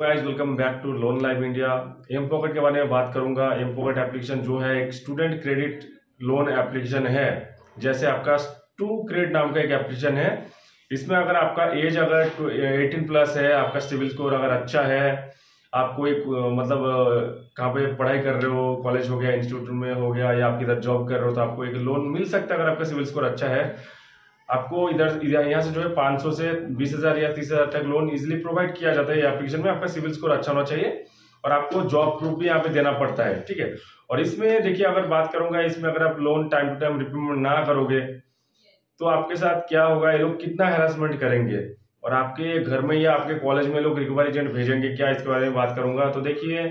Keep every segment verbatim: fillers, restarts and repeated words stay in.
Guys welcome back to loan live India. mPokket के बारे में बात करूंगा। mPokket एप्लीकेशन जो है एक स्टूडेंट क्रेडिट लोन एप्लीकेशन है। जैसे आपका टू क्रेड नाम का एक एप्लीकेशन है। इसमें अगर आपका एज अगर अठारह प्लस है, आपका सिविल स्कोर अगर अच्छा है, आप कोई मतलब कहाँ पे पढ़ाई कर रहे हो, कॉलेज हो गया, इंस्टीट्यूट में हो गया, या आप किधर जॉब कर रहे हो, तो आपको एक लोन मिल सकता है। अगर आपका सिविल स्कोर अच्छा है, आपको इधर यहाँ से जो है पाँच सौ से बीस हज़ार या तीस हज़ार तक लोन इजीली प्रोवाइड किया जाता है। ये एप्लीकेशन में आपका सिविल स्कोर अच्छा होना चाहिए और आपको जॉब प्रूफ भी यहाँ पे देना पड़ता है, ठीक है। और इसमें देखिए, अगर बात करूँगा इसमें अगर आप loan time to time repayment ना करोगे तो आपके साथ क्या होगा, ये लोग कितना हैरासमेंट करेंगे और आपके घर में या आपके कॉलेज में लोग रिकवरी एजेंट भेजेंगे क्या, इसके बारे में बात करूँगा। तो देखिए,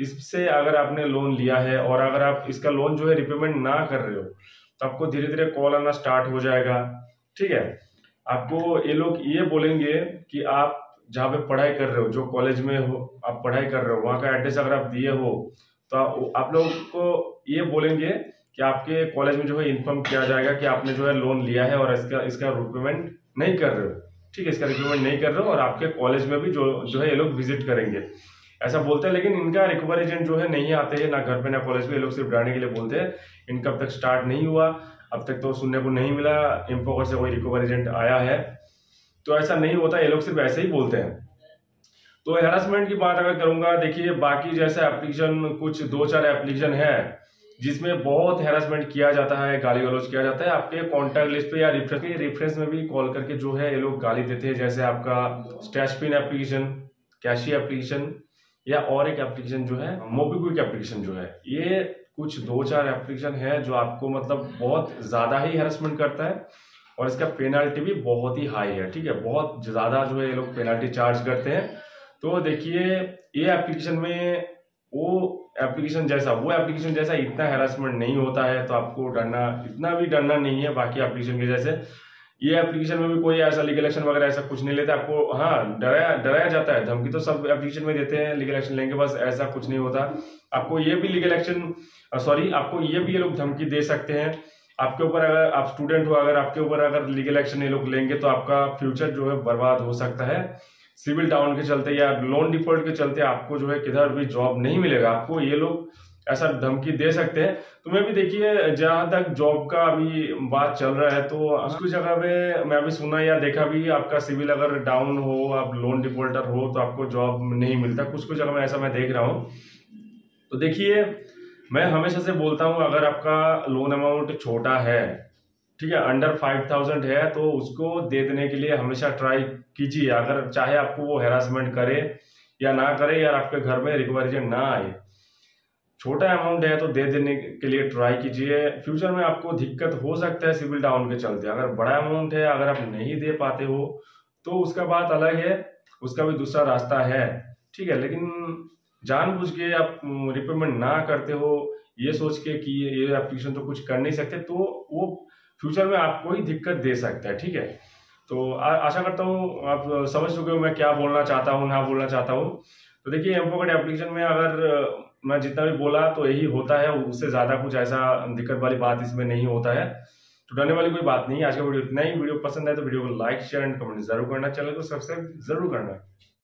इससे अगर आपने लोन लिया है और अगर आप इसका लोन जो है रिपेमेंट ना कर रहे हो तो आपको धीरे धीरे कॉल आना स्टार्ट हो जाएगा, ठीक है। आपको ये लोग ये बोलेंगे कि आप जहाँ पे पढ़ाई कर रहे हो, जो कॉलेज में हो आप पढ़ाई कर रहे हो, वहाँ का एड्रेस अगर आप दिए हो तो आप लोग को ये बोलेंगे कि आपके कॉलेज में जो है इन्फॉर्म किया जाएगा कि आपने जो है लोन लिया है और इसका इसका रिपेमेंट नहीं कर रहे हो, ठीक है, इसका रिपेमेंट नहीं कर रहे हो। और आपके कॉलेज में भी जो जो है ये लोग विजिट करेंगे ऐसा बोलते हैं, लेकिन इनका रिकवरी एजेंट जो है नहीं आते हैं, ना घर पे ना कॉलेज पे। ये लोग सिर्फ डराने के लिए बोलते हैं। इनका अब तक स्टार्ट नहीं हुआ, अब तक तो सुनने को नहीं मिला mPokket से कोई रिकवरी एजेंट आया है, तो ऐसा नहीं होता। ये लोग सिर्फ ऐसे ही बोलते हैं। तो हैरासमेंट की बात अगर करूँगा, देखिए बाकी जैसे एप्लीकेशन कुछ दो चार एप्लीकेशन है जिसमें बहुत हैरासमेंट किया जाता है, गाली गलौज किया जाता है। आपके कॉन्टैक्ट लिस्ट पे या रेफरेंस के रेफरेंस में भी कॉल करके जो है ये लोग गाली देते हैं। जैसे आपका स्टैशपिन एप्लीकेशन, कैशी एप्लीकेशन या और एक एप्लीकेशन जो है मोबीक्विक एप्लीकेशन जो है, ये कुछ दो चार एप्लीकेशन है जो आपको मतलब बहुत ज़्यादा ही हैरेसमेंट करता है और इसका पेनल्टी भी बहुत ही हाई है, ठीक है। बहुत ज़्यादा जो है ये लोग पेनल्टी चार्ज करते हैं। तो देखिए, ये एप्लीकेशन में वो एप्लीकेशन जैसा वो एप्लीकेशन जैसा इतना हैरेसमेंट नहीं होता है, तो आपको डरना इतना भी डरना नहीं है बाकी एप्लीकेशन के जैसे। ये एप्लीकेशन में भी कोई ऐसा लीगल एक्शन वगैरह ऐसा कुछ नहीं लेता आपको। हाँ, डराया डराया जाता है, धमकी तो सब एप्लीकेशन में देते हैं, लीगल एक्शन लेंगे, बस ऐसा कुछ नहीं होता। आपको ये भी लीगल एक्शन सॉरी आपको ये भी ये लोग धमकी दे सकते हैं आपके ऊपर। अगर आप स्टूडेंट हो, अगर आपके ऊपर अगर लीगल एक्शन ये लोग लेंगे तो आपका फ्यूचर जो है बर्बाद हो सकता है। सिविल डाउन के चलते या लोन डिफॉल्ट के चलते आपको जो है किधर भी जॉब नहीं मिलेगा। आपको ये लोग ऐसा धमकी दे सकते हैं। तो मैं भी देखिए, जहाँ तक जॉब का अभी बात चल रहा है तो उसकी जगह पे मैं अभी सुना या देखा भी, आपका सिविल अगर डाउन हो, आप लोन डिफॉल्टर हो तो आपको जॉब नहीं मिलता। कुछ कुछ जगह में ऐसा मैं देख रहा हूँ। तो देखिए, मैं हमेशा से बोलता हूँ, अगर आपका लोन अमाउंट छोटा है, ठीक है, अंडर फाइव थाउजेंड है, तो उसको दे देने के लिए हमेशा ट्राई कीजिए। अगर चाहे आपको वो हैरासमेंट करे या ना करे या आपके घर में रिकवरी एजेंट ना आए, छोटा अमाउंट है तो दे देने के लिए ट्राई कीजिए। फ्यूचर में आपको दिक्कत हो सकता है सिविल डाउन के चलते। अगर बड़ा अमाउंट है, अगर आप नहीं दे पाते हो तो उसका बात अलग है, उसका भी दूसरा रास्ता है, ठीक है। लेकिन जानबूझ के आप रिपेमेंट ना करते हो ये सोच के कि ये एप्लीकेशन तो कुछ कर नहीं सकते, तो वो फ्यूचर में आपको ही दिक्कत दे सकता है, ठीक है। तो आ, आशा करता हूँ आप समझ चुके हो मैं क्या बोलना चाहता हूँ, ना बोलना चाहता हूँ। तो देखिए, mPokket एप्लीकेशन में अगर मैं जितना भी बोला तो यही होता है, उससे ज़्यादा कुछ ऐसा दिक्कत वाली बात इसमें नहीं होता है, तो डरने वाली कोई बात नहीं है। आज का वीडियो इतना ही। वीडियो पसंद आए तो वीडियो को लाइक, शेयर एंड कमेंट जरूर करना, चैनल को सब्सक्राइब जरूर करना।